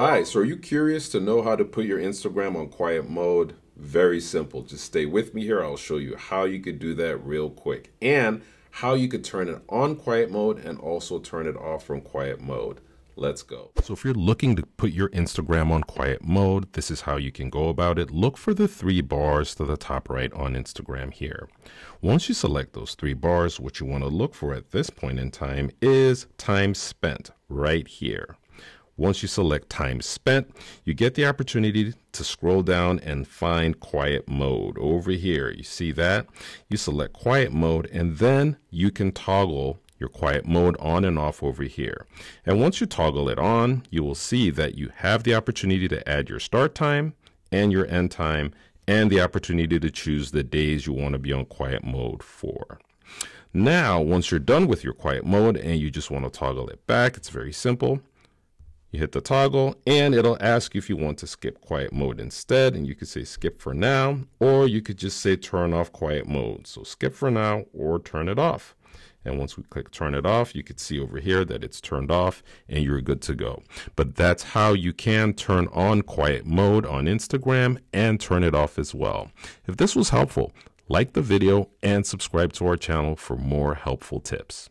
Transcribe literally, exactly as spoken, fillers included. Hi, so are you curious to know how to put your Instagram on quiet mode? Very simple. Just stay with me here. I'll show you how you could do that real quick and how you could turn it on quiet mode and also turn it off from quiet mode. Let's go. So if you're looking to put your Instagram on quiet mode, this is how you can go about it. Look for the three bars to the top right on Instagram here. Once you select those three bars, what you want to look for at this point in time is time spent right here. Once you select time spent, you get the opportunity to scroll down and find quiet mode over here. You see that? You select quiet mode and then you can toggle your quiet mode on and off over here. And once you toggle it on, you will see that you have the opportunity to add your start time and your end time and the opportunity to choose the days you want to be on quiet mode for. Now, once you're done with your quiet mode and you just want to toggle it back, it's very simple. You hit the toggle and it'll ask you if you want to skip quiet mode instead, and you could say skip for now, or you could just say turn off quiet mode. So skip for now or turn it off. And once we click turn it off, you could see over here that it's turned off and you're good to go. But that's how you can turn on quiet mode on Instagram and turn it off as well. If this was helpful, like the video and subscribe to our channel for more helpful tips.